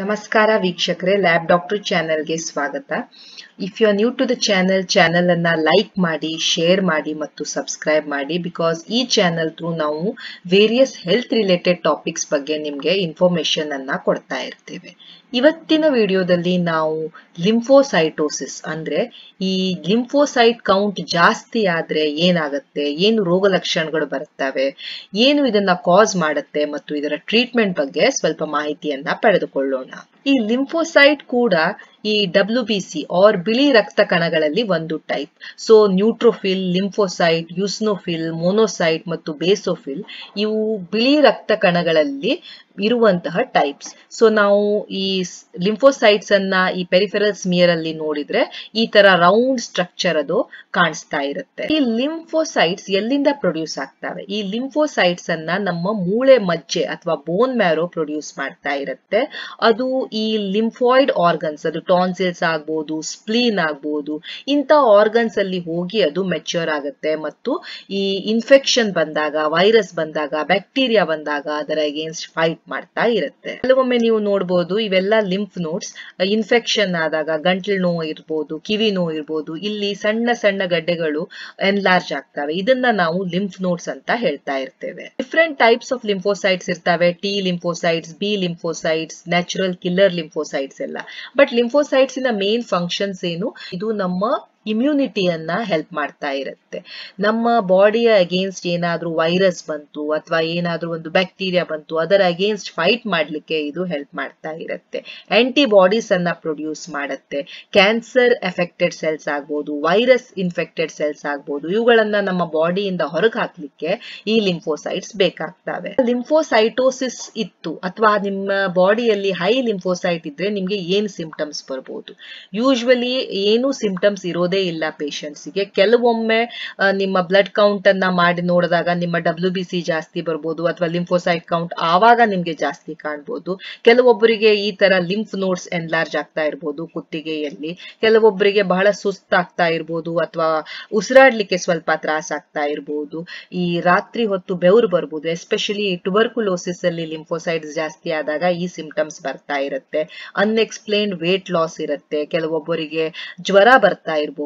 ನಮಸ್ಕಾರ ವೀಕ್ಷಕರೇ lab doctor channel ಗೆ ಸ್ವಾಗತ if you are new to the channel channel ಅನ್ನು ಲೈಕ್ ಮಾಡಿ ಶೇರ್ ಮಾಡಿ ಮತ್ತು ಸಬ್ಸ್ಕ್ರೈಬ್ ಮಾಡಿ बिकॉज ಈ ಚಾನೆಲ್ ಥ್ರೂ ನಾವು ವೇರಿಯಸ್ ಹೆಲ್ತ್ ರಿಲೇಟೆಡ್ ಟಾಪಿಕ್ಸ್ ಬಗ್ಗೆ ನಿಮಗೆ ಇನ್ಫಾರ್ಮೇಷನ್ ಅನ್ನು ಕೊಡ್ತಾ ಇರ್ತೀವಿ ಇವತ್ತಿನ ವಿಡಿಯೋದಲ್ಲಿ ನಾವು ಲಿಂಫೋಸೈಟೋಸಿಸ್ ಅಂದ್ರೆ ಈ ಲಿಂಫೋಸೈಟ್ ಕೌಂಟ್ ಜಾಸ್ತಿ ಆದ್ರೆ ಏನಾಗುತ್ತೆ ಏನು ರೋಗ ಲಕ್ಷಣಗಳು ಬರುತ್ತವೆ ಏನು ಇದನ್ನ ಕಾಸ್ ಮಾಡುತ್ತೆ ಮತ್ತು ಇದರ ಟ್ರೀಟ್ಮೆಂಟ್ ಬಗ್ಗೆ ಸ್ವಲ್ಪ ಮಾಹಿತಿಯನ್ನ ಪಡೆದುಕೊಳ್ಳೋಣ ಈ ಲಿಂಫೋಸೈಟ್ ಕೂಡ ಈ WBC और ಬಿಳಿ ರಕ್ತ ಕಣಗಳಲ್ಲಿ ಒಂದು type so neutrophil lymphocyte eosinophil monocyte ಮತ್ತು ಬೇಸೋಫಿಲ್ ಇವು ಬಿಳಿ ರಕ್ತ ಕಣಗಳಲ್ಲಿ ಇರುವಂತಹ ಟೈಪ್ಸ್ ಸೋ ನಾವು ಈ ಲಿಂಫೋಸೈಟ್ಸ್ ಅನ್ನು ಈ ಪೆರಿಫೆರಲ್ ಸ್ಮಿಯರ್ ಅಲ್ಲಿ ನೋಡಿದ್ರೆ ಈ ತರ ರೌಂಡ್ ಸ್ಟ್ರಕ್ಚರ್ ಅದು ಕಾಣಿಸ್ತಾ ಇರುತ್ತೆ ಈ ಲಿಂಫೋಸೈಟ್ಸ್ ಎಲ್ಲಿಂದ ಪ್ರೊಡ್ಯೂಸ್ ಆಗ್ತವೆ ಈ ಲಿಂಫೋಸೈಟ್ಸ್ ಅನ್ನು ನಮ್ಮ ಮೂಳೆ ಮಜ್ಜೆ ಅಥವಾ ಬೋನ್ ಮ್ಯಾರೋ ಪ್ರೊಡ್ಯೂಸ್ ಮಾಡ್ತಾ ಇರುತ್ತೆ ಅದು ಈ ಲಿಂಫಾಯ್ಡ್ ಆರ್ಗನ್ಸ್ ಅದು ಟಾನ್ಸಿಲ್ಸ್ ಆಗಬಹುದು ಸ್ಪ್ಲೀನ್ ಆಗಬಹುದು ಇಂತ ಆರ್ಗನ್ಸ್ ಅಲ್ಲಿ ಹೋಗಿ ಅದು ಮೆಚೂರ್ ಆಗುತ್ತೆ ಮತ್ತು ಈ ಇನ್ಫೆಕ್ಷನ್ ಬಂದಾಗ ವೈರಸ್ ಬಂದಾಗ ಬ್ಯಾಕ್ಟೀರಿಯಾ ಬಂದಾಗ ಅದರ ಅಗೇನ್ಸ್ಟ್ ಫೈಟ್ ಮಾಡ್ತಾ ಇರುತ್ತೆ ಕೆಲವೊಮ್ಮೆ ನೀವು ನೋಡಬಹುದು ಇವೆಲ್ಲ ಲಿಂಫ್ ನೋಡ್ಸ್ ಇನ್ಫೆಕ್ಷನ್ ಆದಾಗ ಗಂಟಲು ನೋವು ಇರಬಹುದು ಕಿವಿ ನೋವು ಇರಬಹುದು ಇಲ್ಲಿ ಸಣ್ಣ ಸಣ್ಣ ಗಡ್ಡೆಗಳು ಎನ್ಲಾರ್ಜ್ ಆಗ್ತವೆ ಇದನ್ನ ನಾವು ಲಿಂಫ್ ನೋಡ್ಸ್ ಅಂತ ಹೇಳ್ತಾ ಇರ್ತೇವೆ ಡಿಫ್ರೆಂಟ್ ಟೈಪ್ಸ್ ಆಫ್ ಲಿಂಫೋಸೈಟ್ಸ್ ಇರ್ತವೆ T lymphocytes B lymphocytes natural killer lymphocytes ಎಲ್ಲ ಬಟ್ ಲಿಂಫೋಸೈಟ್ಸ್ ನ ಮೇನ್ ಫಂಕ್ಷನ್ಸ್ ಏನು ಇದು ನಮ್ಮ ಇಮ್ಯುನಿಟಿಯನ್ನ ಹೆಲ್ಪ್ ಮಾಡ್ತಾ ಇರುತ್ತೆ ನಮ್ಮ ಬಾಡಿಯ ಅಗೇನ್ಸ್ಟ್ ಏನಾದರೂ ವೈರಸ್ ಬಂತು ಅಥವಾ ಏನಾದರೂ ಒಂದು ಬ್ಯಾಕ್ಟೀರಿಯಾ ಬಂತು ಅದರ ಅಗೇನ್ಸ್ಟ್ ಫೈಟ್ ಮಾಡಲಿಕ್ಕೆ ಇದು ಹೆಲ್ಪ್ ಮಾಡ್ತಾ ಇರುತ್ತೆ ಆಂಟಿಬಾಡೀಸ್ ಅನ್ನ ಪ್ರೊಡ್ಯೂಸ್ ಮಾಡುತ್ತೆ ಕ್ಯಾನ್ಸರ್ ಎಫೆಕ್ಟೆಡ್ ಸೆಲ್ಸ್ ಆಗ್ಬೋದು ವೈರಸ್ ಇನ್ಫೆಕ್ಟೆಡ್ ಸೆಲ್ಸ್ ಆಗ್ಬೋದು ಇವುಗಳನ್ನ ನಮ್ಮ ಬಾಡಿಯಿಂದ ಹೊರಗೆ ಹಾಕ್ಲಿಕ್ಕೆ ಈ ಲಿಂಫೋಸೈಟ್ಸ್ ಬೇಕಾಗ್ತವೆ ಲಿಂಫೋಸೈಟೋಸಿಸ್ ಇತ್ತು ಅಥವಾ ನಿಮ್ಮ ಬಾಡಿಯಲ್ಲಿ ಹೈ ಲಿಂಫೋಸೈಟ್ ಇದ್ರೆ ನಿಮಗೆ ಏನು ಸಿಂಪ್ಟಮ್ಸ್ ಬರ್ಬೋದು ಯೂಶುವಲಿ ಏನು ಸಿಂಪ್ಟಮ್ಸ್ ಇರೋದೇ ಇಲ್ಲ ಪೇಷಂಟ್ಸ್ ಗೆ ಕೆಲವೊಮ್ಮೆ ನಿಮ್ಮ ಬ್ಲಡ್ ಕೌಂಟ್ ಅನ್ನ ಮಾಡಿ ನೋಡಿದಾಗ ನಿಮ್ಮ WBC ಜಾಸ್ತಿ ಬರಬಹುದು ಅಥವಾ ಲಿಂಫೋಸೈಟ್ ಕೌಂಟ್ ಆವಾಗ ನಿಮಗೆ ಜಾಸ್ತಿ ಕಾಣಬಹುದು ಕೆಲವೊಬ್ಬರಿಗೆ ಈ ತರ ಲಿಂಫ್ ನೋಡ್ಸ್ ಎನ್ಲಾರ್ಜ್ ಆಗ್ತಾ ಇರಬಹುದು ಕುತ್ತಿಗೆಯಲ್ಲಿ ಕೆಲವೊಬ್ಬರಿಗೆ ಬಹಳ ಸುಸ್ತಾಗ್ತಾ ಇರಬಹುದು ಅಥವಾ ಉಸಿರಾಡ್ಲಿಕ್ಕೆ ಸ್ವಲ್ಪ ತ್ರಾಸ ಆಗ್ತಾ ಇರಬಹುದು ಈ ರಾತ್ರಿ ಹೊತ್ತು ಬೆವರು ಬರಬಹುದು ಎಸ್ಪೆಷಲಿ ಟ್ಯುಬರ್ಕುಲೋಸಿಸ್ ಅಲ್ಲಿ ಲಿಂಫೋಸೈಟ್ಸ್ ಜಾಸ್ತಿ ಆದಾಗ ಈ ಸಿಂಪ್ಟಮ್ಸ್ ಬರ್ತಾ ಇರುತ್ತೆ ಅನ್ಎಕ್ಸ್ಪ್ಲೇನ್ಡ್ ವೇಟ್ ಲಾಸ್ ಇರುತ್ತೆ ಕೆಲವೊಬ್ಬರಿಗೆ ಜ್ವರ ಬರ್ತಾ ಇರಬಹುದು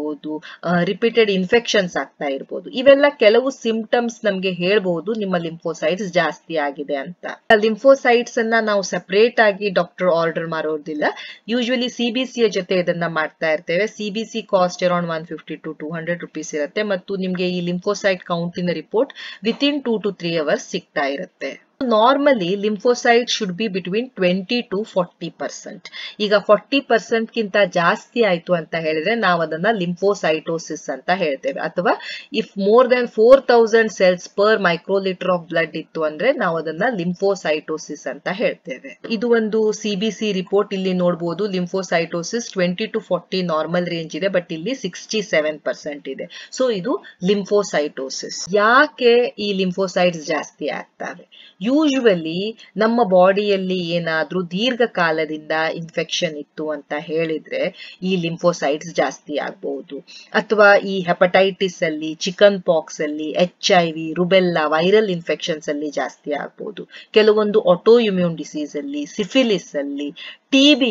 ರಿಪೀಟೆಡ್ ಇನ್ಫೆಕ್ಷನ್ಸ್ ಆಗ್ತಾ ಇರಬಹುದು ಇವೆಲ್ಲ ಕೆಲವು ಸಿಂಪ್ಟಮ್ಸ್ ನಮಗೆ ಹೇಳಬಹುದು ನಿಮ್ಮ ಲಿಂಫೋಸೈಟ್ಸ್ ಜಾಸ್ತಿ ಆಗಿದೆ ಅಂತ ಲಿಂಫೋಸೈಟ್ಸ್ ಅನ್ನ ನಾವು ಸೆಪರೇಟ್ ಆಗಿ ಡಾಕ್ಟರ್ ಆರ್ಡರ್ ಮಾಡೋದಿಲ್ಲ ಯೂಶುವಲಿ CBC ಜೊತೆ ಇದನ್ನ ಮಾಡ್ತಾ ಇರ್ತೇವೆ CBC cost around 150 to 200 rupees ಇರುತ್ತೆ ಮತ್ತು ನಿಮಗೆ ಈ ಲಿಂಫೋಸೈಟ್ ಕೌಂಟಿನ report with in 2 to 3 hours ಸಿಗ್ತಾ ಇರುತ್ತೆ Normally, lymphocytes should be between 20 to 40%. ಈಗ 40% ಗಿಂತ ಜಾಸ್ತಿ ಆಯ್ತು ಅಂತ ಹೇಳಿದ್ರೆ ನಾವು ಅದನ್ನ ಲಿಂಫೋಸೈಟೋಸಿಸ್ ಅಂತ ಹೇಳ್ತೇವೆ ಅಥವಾ if more than 4000 cells per microlitre of blood ಇತ್ತು ಅಂದ್ರೆ ನಾವು ಅದನ್ನ ಲಿಂಫೋಸೈಟೋಸಿಸ್ ಅಂತ ಹೇಳ್ತೇವೆ ಇದು ಒಂದು CBC ರಿಪೋರ್ಟ್ ಇಲ್ಲಿ ನೋಡಬಹುದು ಲಿಂಫೋಸೈಟೋಸಿಸ್ 20 to 40 ನಾರ್ಮಲ್ ರೇಂಜ್ ಇದೆ ಬಟ್ ಇಲ್ಲಿ 67% ಇದೆ ಸೊ ಇದು ಲಿಂಫೋಸೈಟೋಸಿಸ್ ಯಾಕೆ ಈ ಲಿಂಫೋಸೈಟ್ಸ್ ಜಾಸ್ತಿ ಆಗ್ತವೆ ಯೂಶುವಲಿ ನಮ್ಮ ಬಾಡಿಯಲ್ಲಿ ಏನಾದರೂ ದೀರ್ಘಕಾಲದಿಂದ ಇನ್ಫೆಕ್ಷನ್ ಇತ್ತು ಅಂತ ಹೇಳಿದ್ರೆ ಈ ಲಿಂಫೋಸೈಟ್ಸ್ ಜಾಸ್ತಿ ಆಗಬಹುದು ಅಥವಾ ಈ ಹೆಪಟೈಟಿಸ್ ಅಲ್ಲಿ ಚಿಕನ್ ಪಾಕ್ಸ್ ಅಲ್ಲಿ HIV ರುಬೆಲ್ಲಾ ವೈರಲ್ ಇನ್ಫೆಕ್ಷನ್ಸ್ ಅಲ್ಲಿ ಜಾಸ್ತಿ ಆಗಬಹುದು ಕೆಲವೊಂದು ಆಟೋ ಇಮ್ಯೂನ್ ಡಿಸೀಸ್ ಅಲ್ಲಿ ಸಿಫಿಲಿಸ್ ಅಲ್ಲಿ TB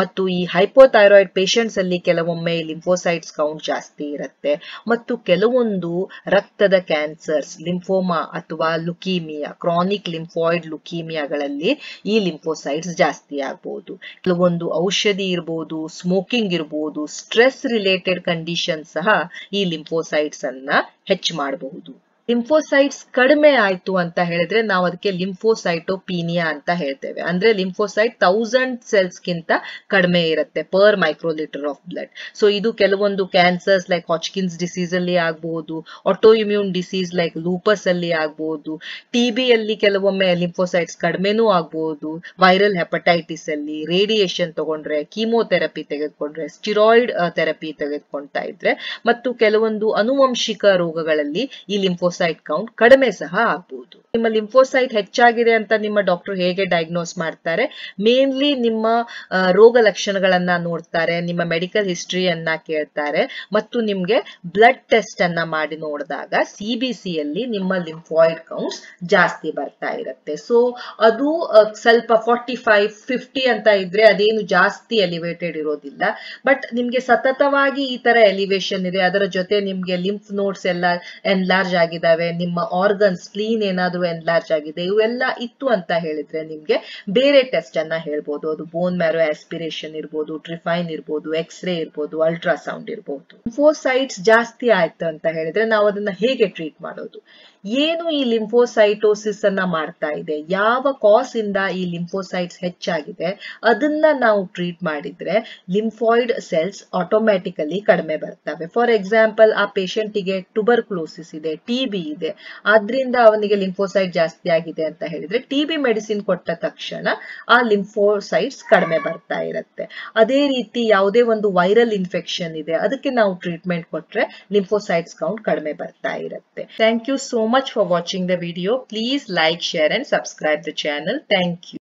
ಮತ್ತು ಈ ಹೈಪೋಥೈರಾಯ್ಡ್ ಪೇಷಂಟ್ಸ್ ಅಲ್ಲಿ ಕೆಲವೊಮ್ಮೆ ಲಿಂಫೋಸೈಟ್ಸ್ ಕೌಂಟ್ ಜಾಸ್ತಿ ಇರುತ್ತೆ ಮತ್ತು ಕೆಲವೊಂದು ರಕ್ತದ ಕ್ಯಾನ್ಸರ್ಸ್ ಲಿಂಫೋಮಾ ಅಥವಾ ಲುಕೀಮಿಯಾ ಕ್ರಾನಿಕ್ ಲಿಂಫಾಯ್ಡ್ ಲುಕೀಮಿಯಾಗಳಲ್ಲಿ ಈ ಲಿಂಫೋಸೈಟ್ಸ್ ಜಾಸ್ತಿ ಆಗಬಹುದು ಕೆಲವೊಂದು ಔಷಧಿ ಇರಬಹುದು ಸ್ಮೋಕಿಂಗ್ ಇರಬಹುದು ಸ್ಟ್ರೆಸ್ ರಿಲೇಟೆಡ್ ಕಂಡೀಷನ್ ಸಹ ಈ ಲಿಂಫೋಸೈಟ್ಸ್ ಅನ್ನ ಹೆಚ್ಚು ಮಾಡಬಹುದು ಲಿಂಫೋಸೈಟ್ಸ್ ಕಡಿಮೆ ಆಯ್ತು ಅಂತ ಹೇಳಿದ್ರೆ ನಾವು ಅದಕ್ಕೆ ಲಿಂಫೋಸೈಟೋಪೀನಿಯಾ ಅಂತ ಹೇಳ್ತೇವೆ ಅಂದ್ರೆ ಲಿಂಫೋಸೈಟ್ 1000 ಸೆಲ್ಸ್ ಗಿಂತ ಕಡಿಮೆ ಇರುತ್ತೆ per microlitre of blood so ಇದು ಕೆಲವೊಂದು ಕ್ಯಾನ್ಸರ್ಸ್ ಲೈಕ್ ಹಾಜ್ಕಿನ್ಸ್ ಡಿಸೀಸ್ ಅಲ್ಲಿ ಆಗಬಹುದು auto immune disease like lupus ಅಲ್ಲಿ ಆಗಬಹುದು TB ಅಲ್ಲಿ ಕೆಲವೊಮ್ಮೆ ಲಿಂಫೋಸೈಟ್ಸ್ ಕಡಿಮೆನೂ ಆಗಬಹುದು ವೈರಲ್ ಹೆಪಟೈಟಿಸ್ ಅಲ್ಲಿ ರೇಡಿಯೇಷನ್ ತಗೊಂಡ್ರೆ ಕೀಮೋಥೆರಪಿ ತೆಗೆದುಕೊಂಡ್ರೆ ಸ್ಟಿರಾಯ್ಡ್ ಥೆರಪಿ ತೆಗೆದುಕೊಂಡ್ತಾ ಇದ್ರೆ ಮತ್ತು ಕೆಲವೊಂದು ಅನುವಂಶಿಕ ರೋಗಗಳಲ್ಲಿ ಈ ಲಿಂಫೋಸೈಟ್ ಲಿಂಫೋಸೈಟ್ ಕೌಂಟ್ ಕಡಿಮೆ ಸಹ ಆಗಬಹುದು. ನಿಮ್ಮ ಲಿಂಫೋಸೈಟ್ ಹೆಚ್ಚಾಗಿದೆ ಅಂತ ನಿಮ್ಮ ಡಾಕ್ಟರ್ ಹೇಗೆ ಡಯಾಗ್ನೋಸ್ ಮಾಡ್ತಾರೆ? ಮೇನ್ಲಿ ನಿಮ್ಮ ರೋಗ ಲಕ್ಷಣಗಳನ್ನ ನೋಡ್ತಾರೆ, ನಿಮ್ಮ ಮೆಡಿಕಲ್ ಹಿಸ್ಟ್ರಿಯನ್ನ ಕೇಳ್ತಾರೆ ಮತ್ತು ನಿಮಗೆ ಬ್ಲಡ್ ಟೆಸ್ಟ್ ಅನ್ನ ಮಾಡಿ ನೋಡಿದಾಗ ಸಿಬಿಸಿ ಅಲ್ಲಿ ನಿಮ್ಮ ಲಿಂಫಾಯ್ಡ್ ಕೌಂಟ್ಸ್ ಜಾಸ್ತಿ ಬರ್ತಾ ಇರುತ್ತೆ. ಸೊ ಅದು ಸ್ವಲ್ಪ 45-50 ಅಂತ ಇದ್ರೆ ಅದೇನು ಜಾಸ್ತಿ ಎಲಿವೇಟೆಡ್ ಇರೋದಿಲ್ಲ. ಬಟ್ ನಿಮ್ಗೆ ಸತತವಾಗಿ ಈ ತರ ಎಲಿವೇಶನ್ ಇದೆ, ಅದರ ಜೊತೆ ನಿಮ್ಗೆ ಲಿಂಫ್ ನೋಡ್ಸ್ ಎಲ್ಲ ಎನ್ಲಾರ್ಜ್ ಆಗಿದಾವೆ, ನಿಮ್ಮ ಆರ್ಗನ್ಸ್ ಸ್ಪ್ಲೀನ್ ಏನಾದ್ರೂ ಎನ್ಲಾರ್ಜ್ ಆಗಿದೆ, ಇವೆಲ್ಲ ಇತ್ತು ಅಂತ ಹೇಳಿದ್ರೆ ನಿಮ್ಗೆ ಬೇರೆ ಟೆಸ್ಟ್ ಅನ್ನ ಹೇಳ್ಬೋದು. ಅದು ಬೋನ್ ಮ್ಯಾರೋ ಆಸ್ಪಿರೇಷನ್ ಇರ್ಬೋದು, ಟ್ರಿಫೈನ್ ಇರ್ಬೋದು, ಎಕ್ಸ್ರೇ ಇರ್ಬೋದು, ಅಲ್ಟ್ರಾಸೌಂಡ್ ಇರ್ಬೋದು. ಲಿಂಫೋಸೈಟ್ಸ್ ಜಾಸ್ತಿ ಆಯ್ತು ಅಂತ ಹೇಳಿದ್ರೆ ನಾವು ಅದನ್ನ ಹೇಗೆ ಟ್ರೀಟ್ ಮಾಡೋದು? ಏನು ಈ ಲಿಂಫೋಸೈಟೋಸಿಸ್ ಅನ್ನ ಮಾಡ್ತಾ ಇದೆ, ಯಾವ ಕಾಸ್ ಇಂದ ಈ ಲಿಂಫೋಸೈಟ್ಸ್ ಹೆಚ್ಚಾಗಿದೆ, ಅದನ್ನ ನಾವು ಟ್ರೀಟ್ ಮಾಡಿದ್ರೆ ಲಿಂಫಾಯ್ಡ್ ಸೆಲ್ಸ್ ಆಟೋಮ್ಯಾಟಿಕಲಿ ಕಡಿಮೆ ಬರ್ತವೆ. ಫಾರ್ ಎಕ್ಸಾಂಪಲ್, ಆ ಪೇಷಂಟಿಗೆ ಟ್ಯೂಬರ್ಕ್ಲೋಸಿಸ್ ಇದೆ, ಟಿಬಿ ಇದೆ, ಆದ್ರಿಂದ ಅವನಿಗೆ ಲಿಂಫೋಸೈಟ್ ಜಾಸ್ತಿ ಆಗಿದೆ ಅಂತ ಹೇಳಿದ್ರೆ ಟಿಬಿ ಮೆಡಿಸಿನ್ ಕೊಟ್ಟ ತಕ್ಷಣ ಆ ಲಿಂಫೋಸೈಟ್ಸ್ ಕಡಿಮೆ ಬರ್ತಾ ಇರುತ್ತೆ. ಅದೇ ರೀತಿ ಯಾವುದೇ ಒಂದು ವೈರಲ್ ಇನ್ಫೆಕ್ಷನ್ ಇದೆ, ಅದಕ್ಕೆ ನಾವು ಟ್ರೀಟ್ಮೆಂಟ್ ಕೊಟ್ರೆ ಲಿಂಫೋಸೈಟ್ಸ್ ಕೌಂಟ್ ಕಡಿಮೆ ಬರ್ತಾ ಇರುತ್ತೆ. Thank you so much for watching the video. Please like, share and subscribe the channel. Thank you.